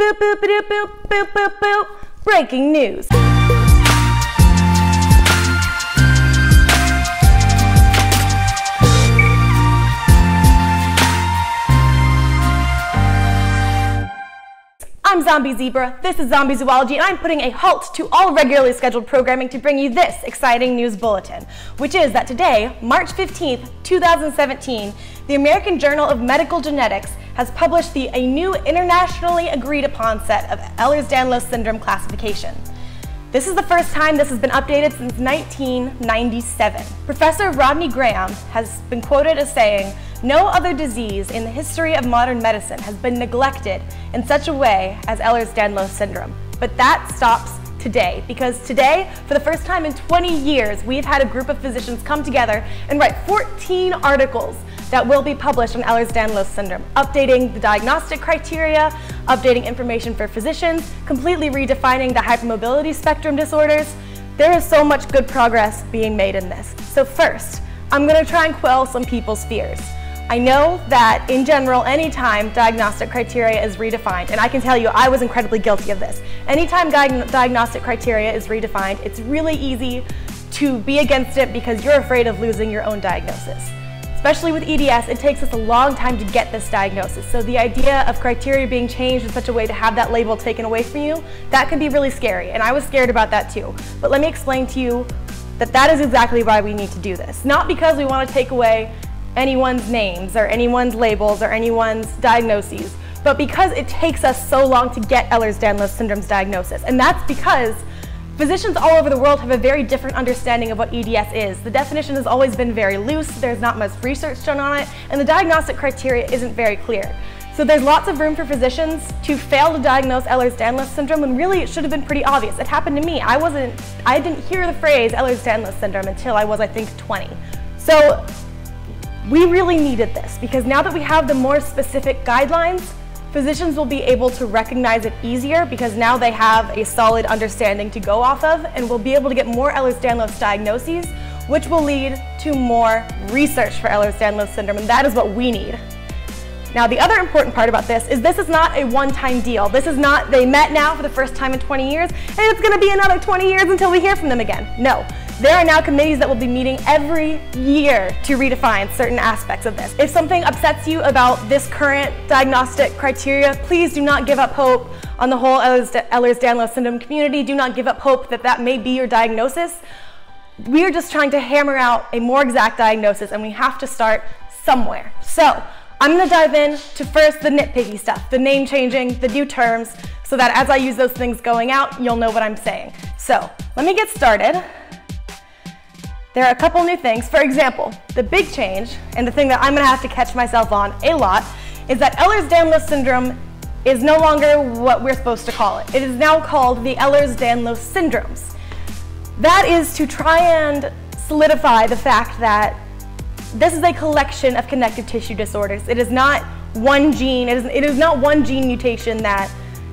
Boop, boop, boop, boop, boop, boop, boop. Breaking news. I'm Zombie Zebra, this is Zombie Zoology, and I'm putting a halt to all regularly scheduled programming to bring you this exciting news bulletin, which is that today, March 15th, 2017, the American Journal of Medical Genetics has published a new internationally agreed upon set of Ehlers-Danlos Syndrome classification. This is the first time this has been updated since 1997. Professor Rodney Graham has been quoted as saying, "No other disease in the history of modern medicine has been neglected in such a way as Ehlers-Danlos syndrome." But that stops today, because today, for the first time in 20 years, we've had a group of physicians come together and write 14 articles that will be published on Ehlers-Danlos syndrome, updating the diagnostic criteria, updating information for physicians, completely redefining the hypermobility spectrum disorders. There is so much good progress being made in this. So first, I'm going to try and quell some people's fears. I know that, in general, anytime diagnostic criteria is redefined, and I can tell you I was incredibly guilty of this, anytime diagnostic criteria is redefined, it's really easy to be against it because you're afraid of losing your own diagnosis. Especially with EDS, it takes us a long time to get this diagnosis, so the idea of criteria being changed in such a way to have that label taken away from you, that can be really scary, and I was scared about that too. But let me explain to you that is exactly why we need to do this. Not because we want to take away anyone's names or anyone's labels or anyone's diagnoses, but because it takes us so long to get Ehlers-Danlos syndrome's diagnosis. And that's because physicians all over the world have a very different understanding of what EDS is. The definition has always been very loose, there's not much research done on it, and the diagnostic criteria isn't very clear. So there's lots of room for physicians to fail to diagnose Ehlers-Danlos syndrome when really it should have been pretty obvious. It happened to me. I didn't hear the phrase Ehlers-Danlos syndrome until I was, I think, 20. So we really needed this, because now that we have the more specific guidelines, physicians will be able to recognize it easier because now they have a solid understanding to go off of, and we'll be able to get more Ehlers-Danlos diagnoses, which will lead to more research for Ehlers-Danlos syndrome, and that is what we need. Now, the other important part about this is not a one-time deal. This is not they met now for the first time in 20 years, and it's going to be another 20 years until we hear from them again. No. There are now committees that will be meeting every year to redefine certain aspects of this. If something upsets you about this current diagnostic criteria, please do not give up hope on the whole Ehlers-Danlos syndrome community. Do not give up hope that may be your diagnosis. We are just trying to hammer out a more exact diagnosis, and we have to start somewhere. So I'm going to dive in to first the nitpicky stuff, the name changing, the new terms, so that as I use those things going out, you'll know what I'm saying. So let me get started. There are a couple new things. For example, the big change, and the thing that I'm going to have to catch myself on a lot, is that Ehlers-Danlos syndrome is no longer what we're supposed to call it. It is now called the Ehlers-Danlos syndromes. That is to try and solidify the fact that this is a collection of connective tissue disorders. It is not one gene. It is not one gene mutation that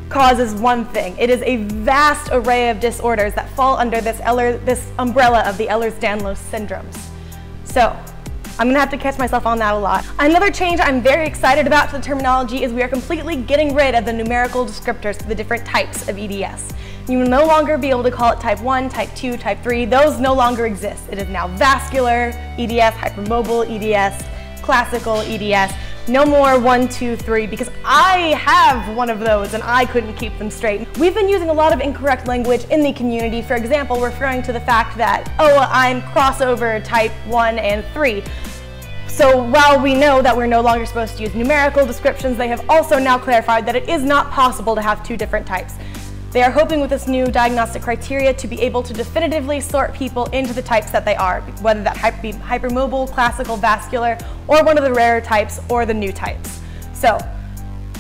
causes one thing. It is a vast array of disorders that fall under this umbrella of the Ehlers-Danlos syndromes. So I'm going to have to catch myself on that a lot. Another change I'm very excited about to the terminology is we are completely getting rid of the numerical descriptors for the different types of EDS. You will no longer be able to call it type 1, type 2, type 3. Those no longer exist. It is now vascular EDS, hypermobile EDS, classical EDS. No more 1, 2, 3, because I have one of those and I couldn't keep them straight. We've been using a lot of incorrect language in the community, for example, referring to the fact that, oh, I'm crossover type 1 and 3. So while we know that we're no longer supposed to use numerical descriptions, they have also now clarified that it is not possible to have two different types. They are hoping with this new diagnostic criteria to be able to definitively sort people into the types that they are, whether that be hypermobile, classical, vascular, or one of the rarer types, or the new types. So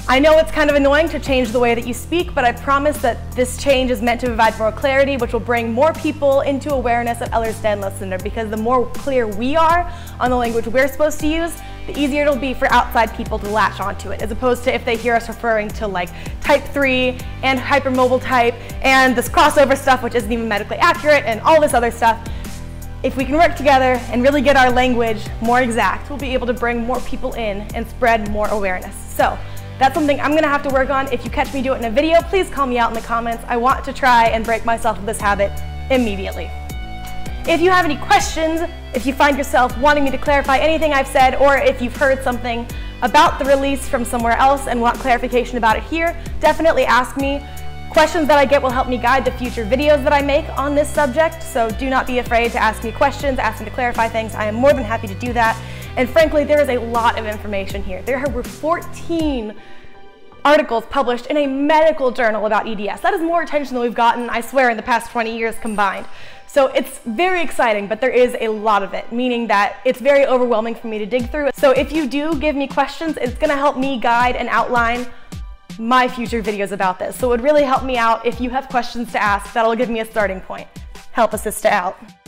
I know it's kind of annoying to change the way that you speak, but I promise that this change is meant to provide more clarity, which will bring more people into awareness of Ehlers-Danlos syndrome, because the more clear we are on the language we're supposed to use, the easier it'll be for outside people to latch onto it, as opposed to if they hear us referring to like type 3 and hypermobile type and this crossover stuff which isn't even medically accurate and all this other stuff. If we can work together and really get our language more exact, we'll be able to bring more people in and spread more awareness. So That's something I'm gonna have to work on. If you catch me do it in a video, please call me out in the comments. I want to try and break myself of this habit immediately. If you have any questions, if you find yourself wanting me to clarify anything I've said, or if you've heard something about the release from somewhere else and want clarification about it here, definitely ask me. Questions that I get will help me guide the future videos that I make on this subject, so do not be afraid to ask me questions, ask me to clarify things. I am more than happy to do that. And frankly, there is a lot of information here. There were 14 articles published in a medical journal about EDS. That is more attention than we've gotten, I swear, in the past 20 years combined. So it's very exciting, but there is a lot of it, meaning that it's very overwhelming for me to dig through. So if you do give me questions, it's gonna help me guide and outline my future videos about this. So it would really help me out if you have questions to ask. That'll give me a starting point. Help a sister out.